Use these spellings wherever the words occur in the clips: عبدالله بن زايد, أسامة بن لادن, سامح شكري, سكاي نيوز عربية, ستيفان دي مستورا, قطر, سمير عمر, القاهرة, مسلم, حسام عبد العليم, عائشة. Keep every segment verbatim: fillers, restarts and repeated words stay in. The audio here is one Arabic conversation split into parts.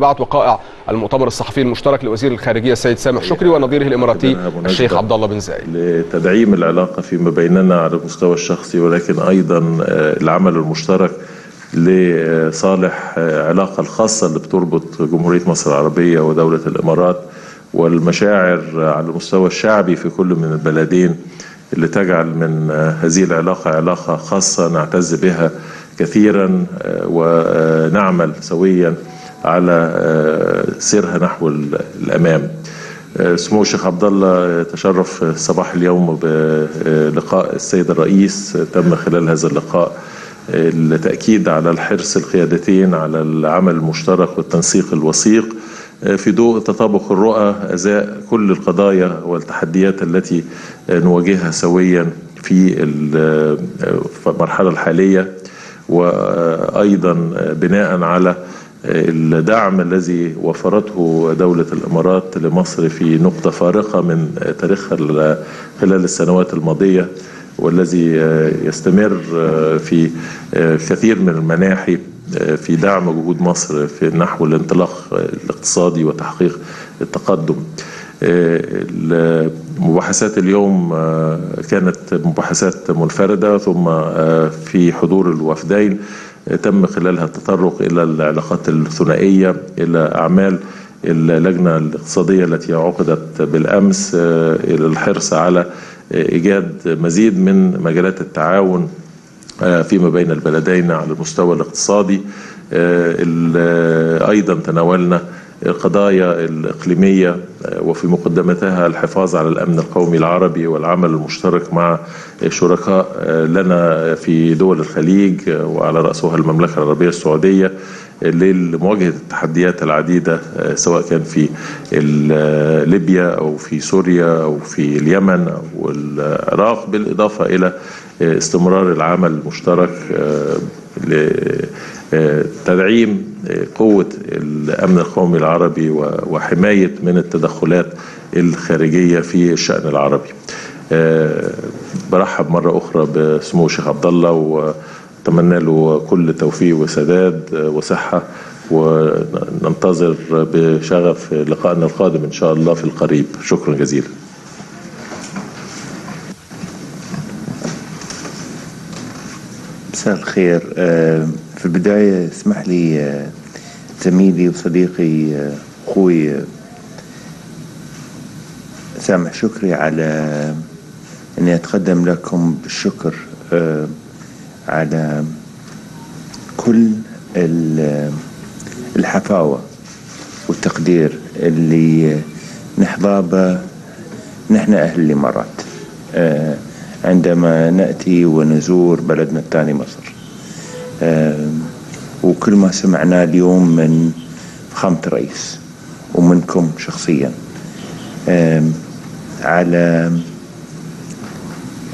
بعد وقائع المؤتمر الصحفي المشترك لوزير الخارجية السيد سامح شكري ونظيره الإماراتي الشيخ عبدالله بن زايد لتدعيم العلاقة فيما بيننا على المستوى الشخصي، ولكن أيضا العمل المشترك لصالح العلاقة الخاصة اللي بتربط جمهورية مصر العربية ودولة الإمارات والمشاعر على المستوى الشعبي في كل من البلدين اللي تجعل من هذه العلاقة علاقة خاصة نعتز بها كثيرا ونعمل سويا على سيرها نحو الأمام. سمو الشيخ عبد الله تشرف صباح اليوم بلقاء السيد الرئيس، تم خلال هذا اللقاء التأكيد على الحرص القيادتين على العمل المشترك والتنسيق الوثيق في ضوء تطابق الرؤى أزاء كل القضايا والتحديات التي نواجهها سويا في المرحلة الحالية، وأيضا بناء على الدعم الذي وفرته دولة الإمارات لمصر في نقطة فارقة من تاريخها خلال السنوات الماضية، والذي يستمر في كثير من المناحي في دعم جهود مصر في نحو الانطلاق الاقتصادي وتحقيق التقدم. مباحثات اليوم كانت مباحثات منفردة، ثم في حضور الوفدين تم خلالها التطرق إلى العلاقات الثنائية، إلى أعمال اللجنة الاقتصادية التي عقدت بالأمس، إلى الحرص على إيجاد مزيد من مجالات التعاون فيما بين البلدين على المستوى الاقتصادي. أيضا تناولنا القضايا الإقليمية وفي مقدمتها الحفاظ على الأمن القومي العربي والعمل المشترك مع شركاء لنا في دول الخليج وعلى رأسها المملكة العربية السعودية لمواجهة التحديات العديدة سواء كان في ليبيا أو في سوريا أو في اليمن أو العراق، بالإضافة إلى استمرار العمل المشترك لتدعيم قوة الأمن القومي العربي وحماية من التدخلات الخارجية في الشأن العربي. برحب مرة أخرى بسمو الشيخ عبد الله وأتمنى له كل توفيق وسداد وصحة، وننتظر بشغف لقائنا القادم إن شاء الله في القريب. شكرا جزيلا. مساء الخير. في البداية اسمح لي زميلي وصديقي أخوي سامح شكري على أني أتقدم لكم بالشكر على كل الحفاوة والتقدير اللي نحظى به نحن أهل الإمارات عندما نأتي ونزور بلدنا الثاني مصر. وكل ما سمعناه اليوم من فخامة الرئيس ومنكم شخصيا على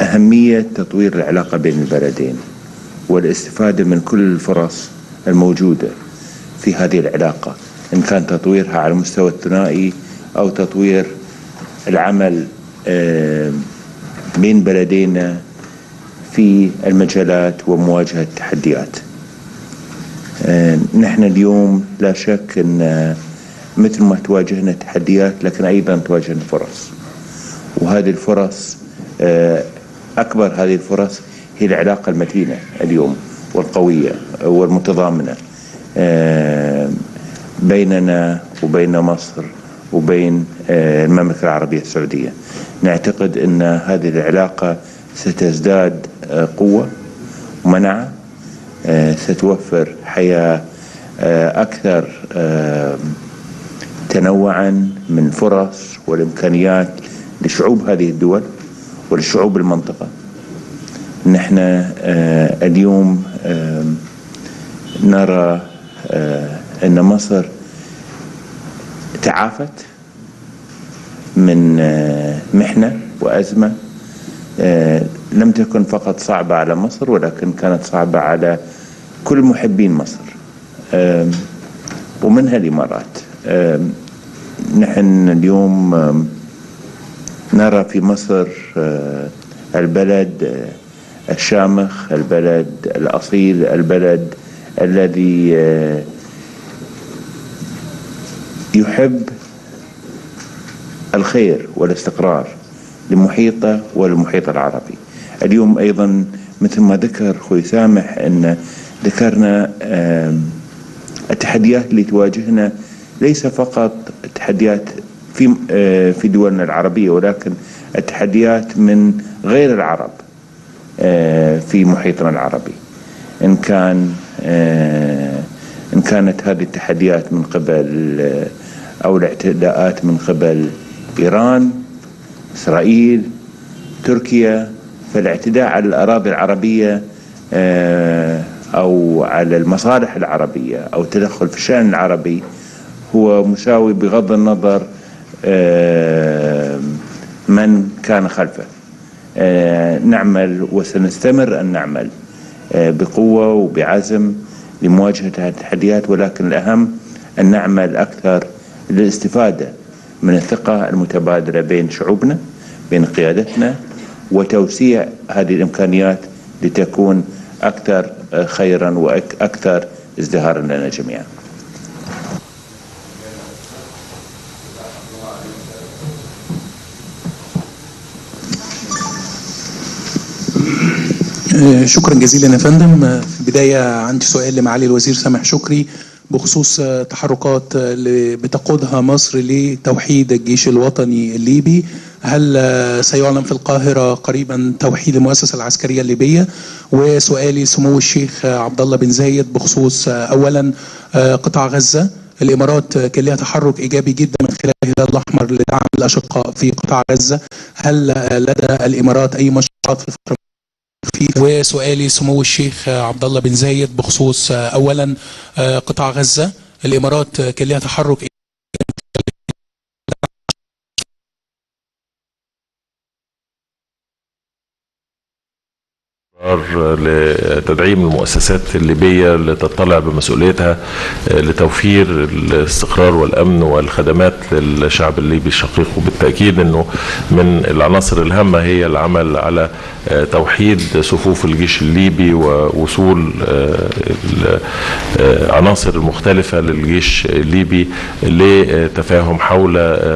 أهمية تطوير العلاقة بين البلدين والاستفادة من كل الفرص الموجودة في هذه العلاقة، إن كان تطويرها على المستوى الثنائي أو تطوير العمل بين بلدينا في المجالات ومواجهة التحديات. نحن اليوم لا شك أن مثل ما تواجهنا تحديات لكن أيضا تواجهنا فرص، وهذه الفرص أكبر هذه الفرص هي العلاقة المتينة اليوم والقوية والمتضامنة بيننا وبين مصر وبين المملكة العربية السعودية. نعتقد أن هذه العلاقة ستزداد قوة ومنعة، ستوفر حياة أكثر تنوعا من فرص والإمكانيات لشعوب هذه الدول ولشعوب المنطقة. نحن اليوم نرى أن مصر تعافت من محنة وأزمة لم تكن فقط صعبة على مصر ولكن كانت صعبة على كل محبين مصر ومنها الإمارات. نحن اليوم نرى في مصر البلد الشامخ، البلد الأصيل، البلد الذي يحب الخير والاستقرار لمحيطه وللمحيط العربي. اليوم ايضا مثل ما ذكر اخوي سامح ان ذكرنا التحديات اللي تواجهنا، ليس فقط تحديات في في دولنا العربيه، ولكن التحديات من غير العرب في محيطنا العربي، ان كان ان كانت هذه التحديات من قبل او الاعتداءات من قبل ايران، اسرائيل، تركيا. فالاعتداء على الاراضي العربيه او على المصالح العربيه او التدخل في الشان العربي هو مساوي بغض النظر من كان خلفه. نعمل وسنستمر أن نعمل بقوة وبعزم لمواجهة هذه التحديات، ولكن الأهم أن نعمل أكثر للاستفادة من الثقة المتبادلة بين شعوبنا، بين قيادتنا، وتوسيع هذه الإمكانيات لتكون أكثر خيرا وأكثر ازدهارا لنا جميعا. شكرا جزيلا يا فندم. في البداية عندي سؤال لمعالي الوزير سامح شكري بخصوص تحركات بتقودها مصر لتوحيد الجيش الوطني الليبي. هل سيعلن في القاهرة قريبا توحيد المؤسسة العسكرية الليبية؟ وسؤالي سمو الشيخ عبدالله بن زايد بخصوص أولا قطاع غزة. الإمارات كان لها تحرك إيجابي جدا من خلال الهلال الأحمر لدعم الأشقاء في قطاع غزة. هل لدى الإمارات أي مشروعات في الفترة؟ وسؤالي سمو الشيخ عبد الله بن زايد بخصوص اولا قطاع غزه، الامارات كان لها تحرك لتدعيم المؤسسات الليبية اللي تطلع بمسؤوليتها لتوفير الاستقرار والأمن والخدمات للشعب الليبي الشقيق. وبالتأكيد أنه من العناصر الهامة هي العمل على توحيد صفوف الجيش الليبي ووصول العناصر المختلفة للجيش الليبي لتفاهم حول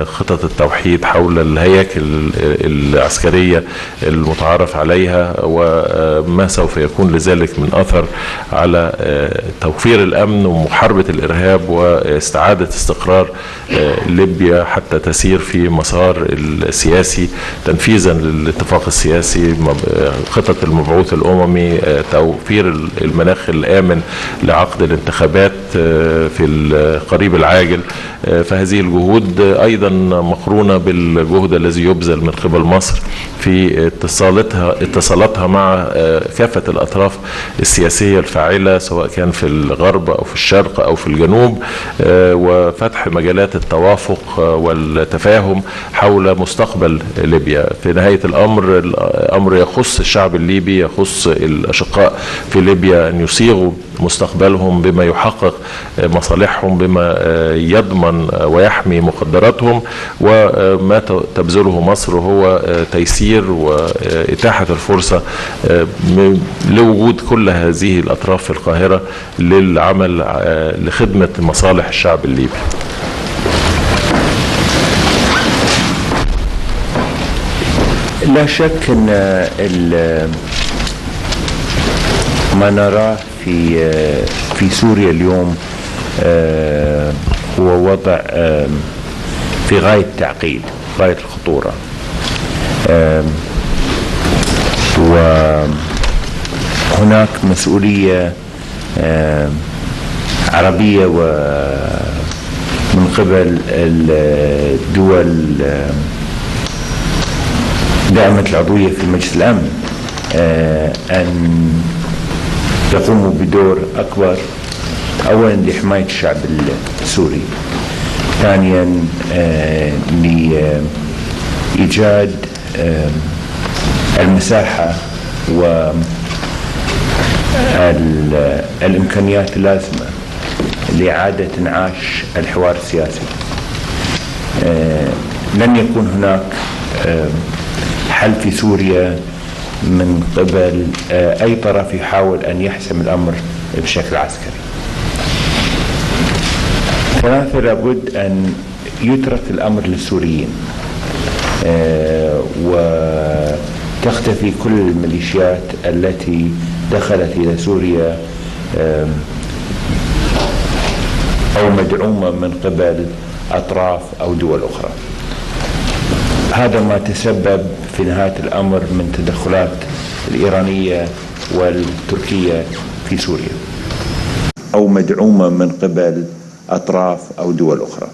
خطط التوحيد، حول الهياكل العسكرية المتعارف عليها و ما سوف يكون لذلك من أثر على توفير الأمن ومحاربة الإرهاب واستعادة استقرار ليبيا حتى تسير في مسار السياسي تنفيذا للاتفاق السياسي، خطط المبعوث الأممي، توفير المناخ الآمن لعقد الانتخابات في القريب العاجل. فهذه الجهود أيضا مقرونة بالجهد الذي يبذل من قبل مصر في اتصالاتها اتصالاتها مع كافة الأطراف السياسية الفاعلة سواء كان في الغرب أو في الشرق أو في الجنوب، وفتح مجالات التوافق والتفاهم حول مستقبل ليبيا. في نهاية الأمر الأمر يخص الشعب الليبي، يخص الأشقاء في ليبيا أن يصيغوا مستقبلهم بما يحقق مصالحهم، بما يضمن ويحمي مقدراتهم، وما تبذله مصر هو تيسير وإتاحة الفرصة لوجود كل هذه الأطراف في القاهرة للعمل لخدمة مصالح الشعب الليبي. لا شك أن ما نراه في في سوريا اليوم هو وضع في غاية التعقيد، غاية الخطورة، وهناك مسؤولية عربية ومن قبل الدول دائمة العضوية في مجلس الأمن أن يقوموا بدور أكبر، أولا لحماية الشعب السوري، ثانيا لإيجاد المساحة والإمكانيات اللازمة لإعادة انعاش الحوار السياسي. لن يكون هناك حل في سوريا من قبل أي طرف يحاول أن يحسم الأمر بشكل عسكري. الكافر لابد أن يترك الأمر للسوريين وتختفي كل الميليشيات التي دخلت إلى سوريا أو مدعومة من قبل أطراف أو دول أخرى. هذا ما تسبب في نهاية الأمر من تدخلات الإيرانية والتركية في سوريا أو مدعومة من قبل أطراف أو دول أخرى.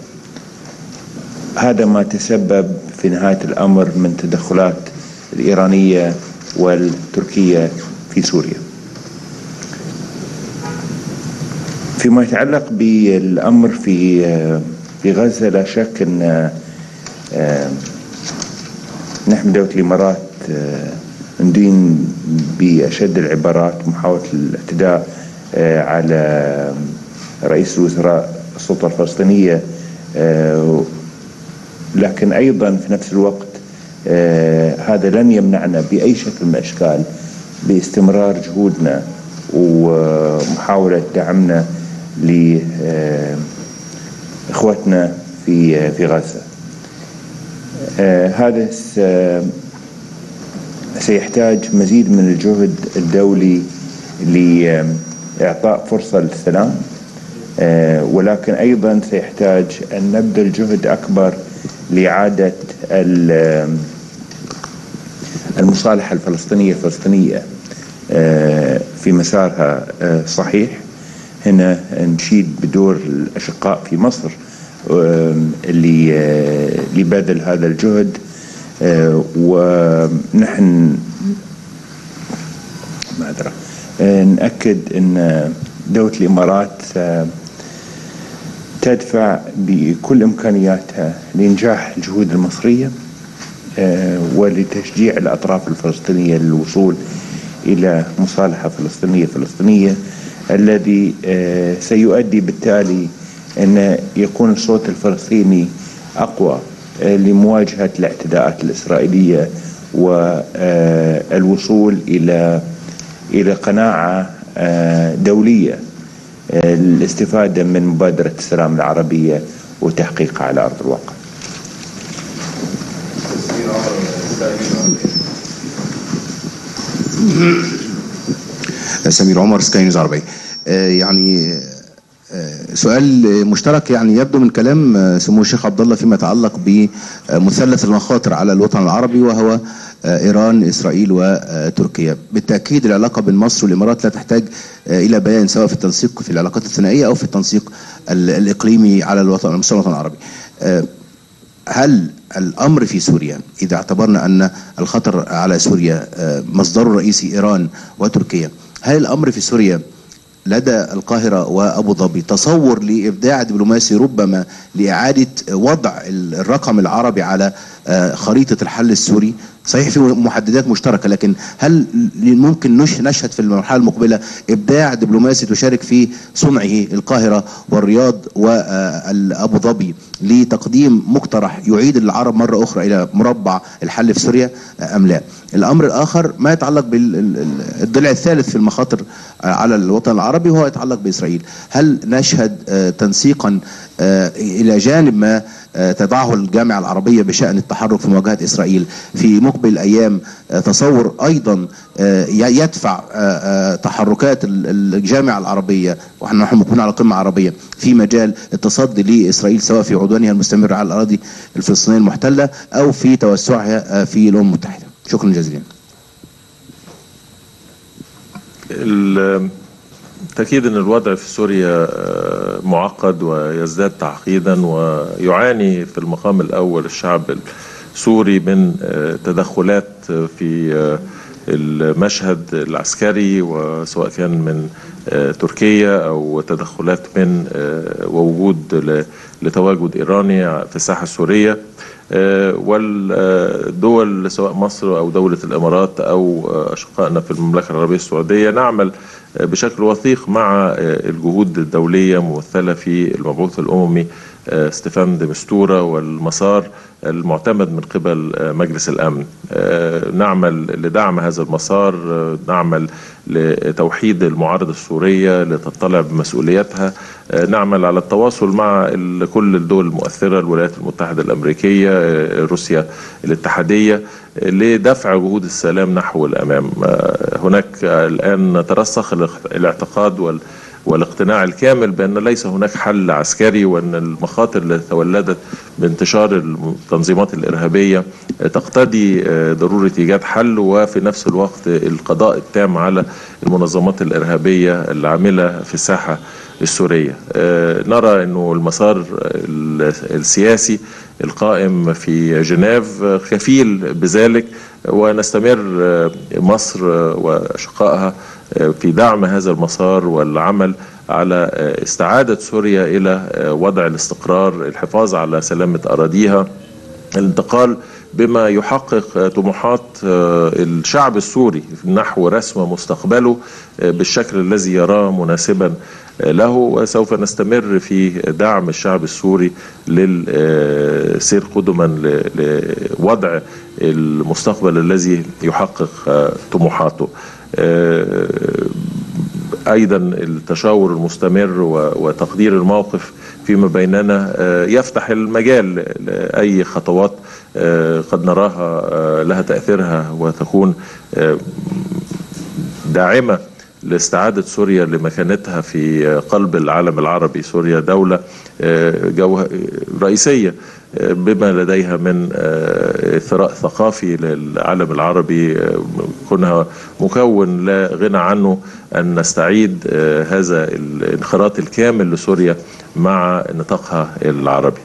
هذا ما تسبب في نهاية الأمر من تدخلات الإيرانية والتركية في سوريا. فيما يتعلق بالأمر في في غزة، لا شك أن نحن دولة الإمارات ندين بأشد العبارات محاولة الاعتداء على رئيس الوزراء السلطة الفلسطينية، لكن أيضا في نفس الوقت هذا لن يمنعنا بأي شكل من الأشكال باستمرار جهودنا ومحاولة دعمنا لإخوتنا في في غزة. هذا سيحتاج مزيد من الجهد الدولي لإعطاء فرصة للسلام، ولكن أيضا سيحتاج أن نبذل جهد أكبر لإعادة المصالحة الفلسطينية الفلسطينية في مسارها صحيح. هنا نشيد بدور الأشقاء في مصر لبذل هذا الجهد، ونحن ما أدري نأكد أن دولة الإمارات تدفع بكل إمكانياتها لإنجاح الجهود المصرية ولتشجيع الأطراف الفلسطينية للوصول إلى مصالحة فلسطينية فلسطينية، الذي سيؤدي بالتالي أن يكون الصوت الفلسطيني أقوى لمواجهة الاعتداءات الإسرائيلية والوصول إلى إلى قناعة دولية للاستفادة من مبادرة السلام العربية وتحقيقها على أرض الواقع. سمير عمر، سكاي نيوز عربية. يعني سؤال مشترك يعني يبدو من كلام سمو الشيخ عبد الله فيما يتعلق بمثلث المخاطر على الوطن العربي، وهو إيران، إسرائيل، وتركيا. بالتأكيد العلاقة بين مصر والإمارات لا تحتاج إلى بيان، سواء في التنسيق في العلاقات الثنائية أو في التنسيق الإقليمي على الوطن مستوى الوطن العربي. هل الأمر في سوريا إذا اعتبرنا أن الخطر على سوريا مصدره الرئيسي إيران وتركيا، هل الأمر في سوريا لدى القاهرة وأبو ظبي تصور لإبداع دبلوماسي ربما لإعادة وضع الرقم العربي على خريطة الحل السوري؟ صحيح في محددات مشتركة، لكن هل ممكن نشهد في المرحلة المقبلة إبداع دبلوماسي تشارك في صنعه القاهرة والرياض وأبو ظبي لتقديم مقترح يعيد العرب مرة أخرى إلى مربع الحل في سوريا أم لا؟ الأمر الآخر ما يتعلق بالضلع الثالث في المخاطر على الوطن العربي، وهو يتعلق بإسرائيل. هل نشهد تنسيقا إلى جانب ما تضعه الجامعة العربية بشأن التحرك في مواجهة إسرائيل في مقبل الأيام تصور أيضا يدفع تحركات الجامعة العربية، ونحن مقبلون على قمة عربية في مجال التصدي لإسرائيل، سواء في عدوانها المستمر على الأراضي الفلسطينية المحتلة أو في توسعها في الأمم المتحدة؟ شكرا جزيلا. بالتأكيد أن الوضع في سوريا معقد ويزداد تعقيدا، ويعاني في المقام الأول الشعب السوري من تدخلات في المشهد العسكري، وسواء كان من تركيا أو تدخلات من ووجود لتواجد إيراني في الساحة السورية. والدول سواء مصر أو دولة الإمارات أو أشقائنا في المملكة العربية السعودية نعمل بشكل وثيق مع الجهود الدولية ممثلة في المبعوث الأممي ستيفان دي مستورا والمسار المعتمد من قبل مجلس الأمن. نعمل لدعم هذا المسار، نعمل لتوحيد المعارضة السورية لتطلع بمسؤوليتها، نعمل على التواصل مع كل الدول المؤثرة، الولايات المتحدة الأمريكية، روسيا الاتحادية، لدفع جهود السلام نحو الأمام. هناك الآن ترسخ الاعتقاد وال والاقتناع الكامل بأن ليس هناك حل عسكري، وأن المخاطر التي تولدت بانتشار التنظيمات الإرهابية تقتضي ضرورة إيجاد حل، وفي نفس الوقت القضاء التام على المنظمات الإرهابية العاملة في الساحة السورية. نرى أنه المسار السياسي القائم في جنيف كفيل بذلك، ونستمر مصر وأشقائها في دعم هذا المسار والعمل على استعادة سوريا إلى وضع الاستقرار، الحفاظ على سلامة أراضيها، الانتقال بما يحقق طموحات الشعب السوري نحو رسم مستقبله بالشكل الذي يراه مناسبا له. وسوف نستمر في دعم الشعب السوري للسير قدما لوضع المستقبل الذي يحقق طموحاته. أيضا التشاور المستمر وتقدير الموقف فيما بيننا يفتح المجال لأي خطوات قد نراها لها تأثيرها وتكون داعمة لاستعادة سوريا لمكانتها في قلب العالم العربي. سوريا دولة رئيسية بما لديها من ثراء ثقافي للعالم العربي، كونها مكون لا غنى عنه أن نستعيد هذا الانخراط الكامل لسوريا مع نطاقها العربي.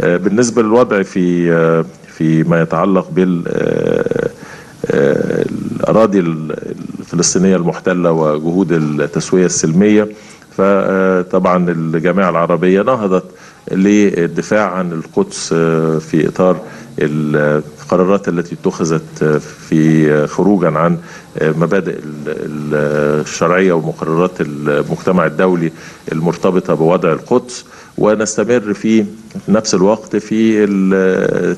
بالنسبة للوضع في فيما يتعلق بال الأراضي الفلسطينية المحتلة وجهود التسوية السلمية، فطبعا الجامعة العربية نهضت للدفاع عن القدس في إطار القرارات التي اتخذت في خروجا عن مبادئ الشرعية ومقررات المجتمع الدولي المرتبطة بوضع القدس، ونستمر في نفس الوقت في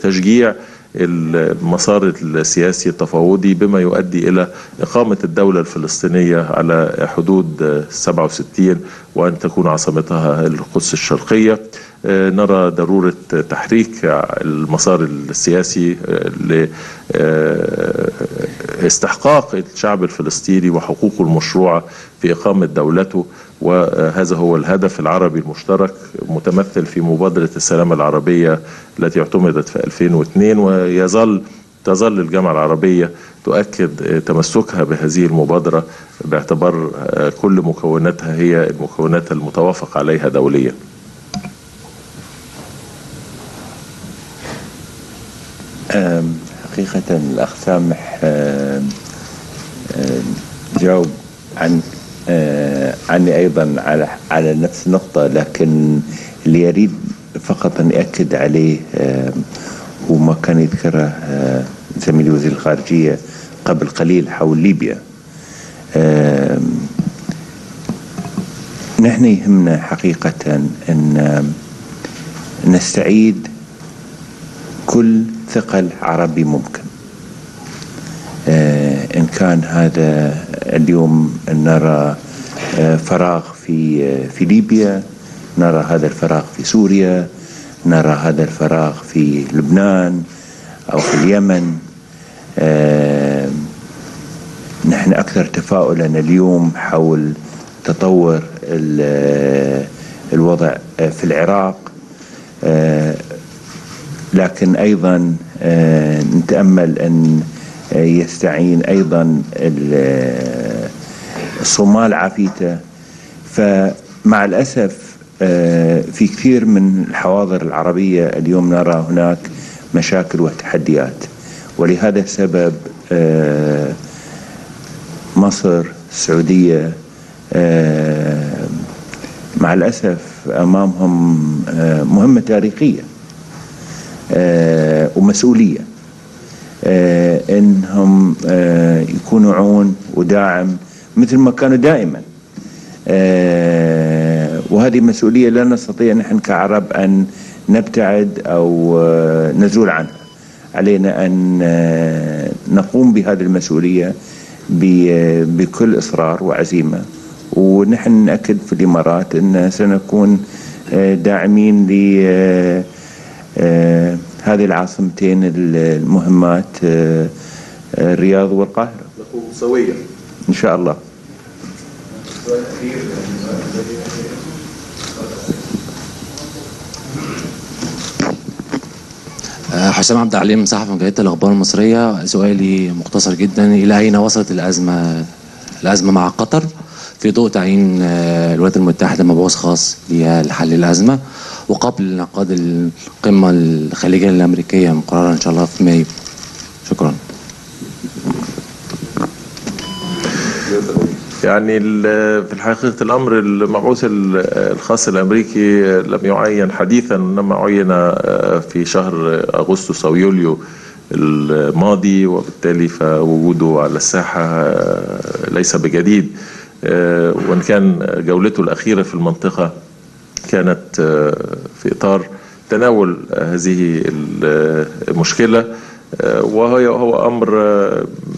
تشجيع المسار السياسي التفاوضي بما يؤدي إلى إقامة الدولة الفلسطينية على حدود سبعة وستين وأن تكون عاصمتها القدس الشرقية. نرى ضرورة تحريك المسار السياسي لاستحقاق الشعب الفلسطيني وحقوقه المشروعة في إقامة دولته، وهذا هو الهدف العربي المشترك متمثل في مبادرة السلام العربية التي اعتمدت في ألفين واثنين، ويظل تظل الجامعة العربية تؤكد تمسكها بهذه المبادرة باعتبار كل مكوناتها هي المكونات المتوافق عليها دوليا. حقيقة الأخ سامح جاوب عن عني أيضا على على نفس النقطة، لكن اللي يريد فقط أن أكد عليه هو ما كان يذكره زميلي وزير الخارجية قبل قليل حول ليبيا. نحن يهمنا حقيقة أن نستعيد كل ثقل عربي ممكن، إن كان هذا اليوم نرى فراغ في في ليبيا، نرى هذا الفراغ في سوريا، نرى هذا الفراغ في لبنان أو في اليمن. نحن أكثر تفاؤلا اليوم حول تطور الوضع في العراق، لكن أيضا نتأمل أن يستعين أيضا الصومال عفيته. فمع الأسف في كثير من الحواضر العربية اليوم نرى هناك مشاكل وتحديات، ولهذا السبب مصر السعودية مع الأسف أمامهم مهمة تاريخية ومسؤولية إنهم يكونوا عون وداعم مثل ما كانوا دائما، وهذه مسؤولية لا نستطيع نحن كعرب أن نبتعد أو نزول عنها. علينا أن نقوم بهذه المسؤولية بكل إصرار وعزيمة، ونحن نأكد في الإمارات أن سنكون داعمين لهذه العاصمتين المهمات الرياض والقاهرة سوية إن شاء الله. حسام عبد العليم، صحفي من جريدة الأخبار المصرية. سؤالي مختصر جدا، إلى أين وصلت الأزمة الأزمة مع قطر في ضوء تعيين الولايات المتحدة مبعوث خاص لحل الأزمة وقبل انعقاد القمة الخليجية الأمريكية مقررة إن شاء الله في مايو؟ شكرا. يعني في الحقيقة الأمر المبعوث الخاص الأمريكي لم يعين حديثا، إنما عين في شهر أغسطس أو يوليو الماضي، وبالتالي فوجوده على الساحة ليس بجديد، وإن كان جولته الأخيرة في المنطقة كانت في إطار تناول هذه المشكلة، وهو أمر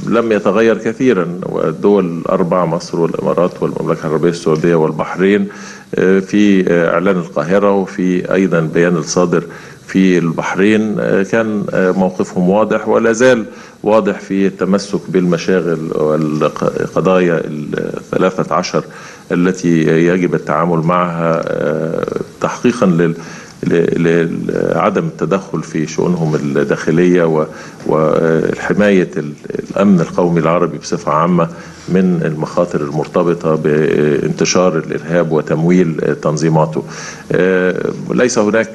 لم يتغير كثيرا. والدول الأربع مصر والإمارات والمملكة العربية السعودية والبحرين في إعلان القاهرة، وفي أيضا بيان الصادر في البحرين، كان موقفهم واضح ولا زال واضح في التمسك بالمشاغل والقضايا الثلاثة عشر التي يجب التعامل معها تحقيقا لل لعدم التدخل في شؤونهم الداخلية وحماية الأمن القومي العربي بصفة عامة من المخاطر المرتبطة بانتشار الإرهاب وتمويل تنظيماته. ليس هناك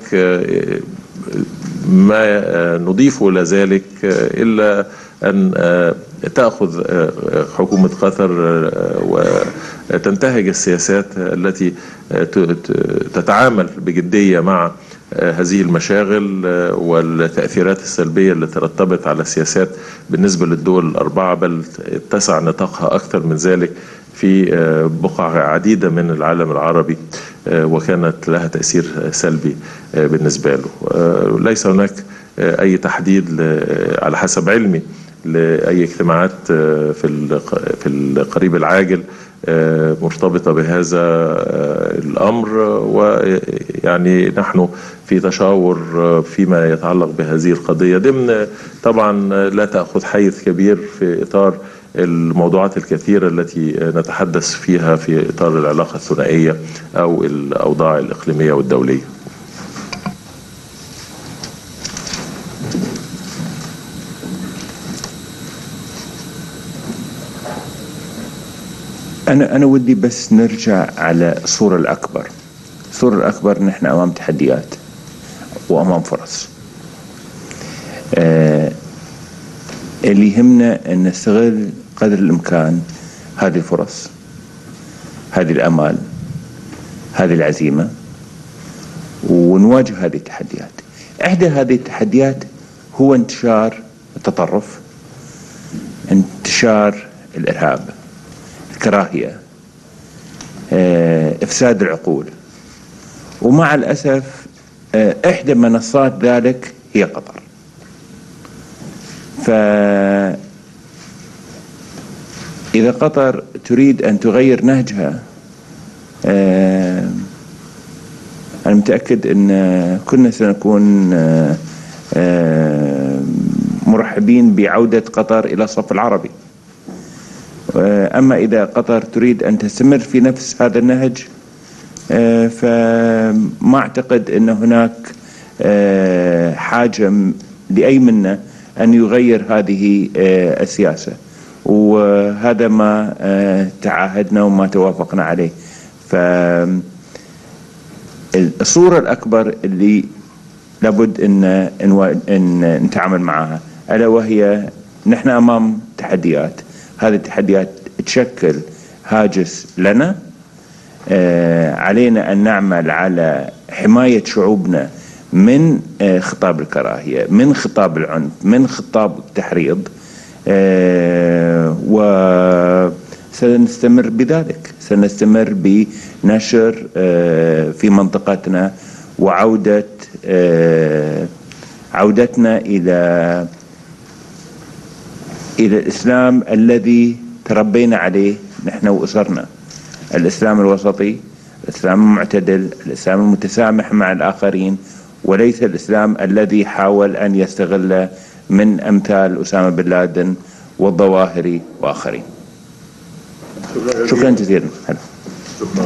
ما نضيفه لذلك إلا أن تأخذ حكومة قطر وتنتهج السياسات التي تتعامل بجدية مع هذه المشاغل والتأثيرات السلبية اللي ترتبت على السياسات بالنسبة للدول الأربعة، بل اتسع نطاقها أكثر من ذلك في بقع عديدة من العالم العربي وكانت لها تأثير سلبي بالنسبة له. ليس هناك أي تحديد على حسب علمي لأي اجتماعات في القريب العاجل مرتبطة بهذا الأمر، ويعني نحن في تشاور فيما يتعلق بهذه القضية ضمن طبعا لا تأخذ حيز كبير في إطار الموضوعات الكثيرة التي نتحدث فيها في إطار العلاقة الثنائية أو الأوضاع الإقليمية والدولية. أنا أنا ودي بس نرجع على الصورة الأكبر. الصورة الأكبر نحن أمام تحديات وأمام فرص. آه اللي يهمنا أن نستغل قدر الإمكان هذه الفرص، هذه الأمال، هذه العزيمة، ونواجه هذه التحديات. إحدى هذه التحديات هو انتشار التطرف، انتشار الإرهاب، كراهية، إفساد العقول، ومع الأسف إحدى منصات ذلك هي قطر. فإذا قطر تريد أن تغير نهجها، أنا متأكد أن كلنا سنكون مرحبين بعودة قطر إلى الصف العربي. أما إذا قطر تريد أن تستمر في نفس هذا النهج، فما أعتقد أن هناك حاجة لأي منا أن يغير هذه السياسة، وهذا ما تعاهدنا وما توافقنا عليه. فالصورة الأكبر اللي لابد أن نتعامل معها، ألا وهي نحن أمام تحديات. هذه التحديات تشكل هاجس لنا، آه علينا أن نعمل على حماية شعوبنا من آه خطاب الكراهية، من خطاب العنف، من خطاب التحريض، آه وسنستمر بذلك. سنستمر بنشر في منطقتنا وعودة عودتنا إلى إلى الإسلام الذي تربينا عليه نحن وأسرنا، الإسلام الوسطي، الإسلام المعتدل، الإسلام المتسامح مع الآخرين، وليس الإسلام الذي حاول أن يستغل من أمثال أسامة بن لادن والظواهري وآخرين. شكرا جزيلا. شكرا.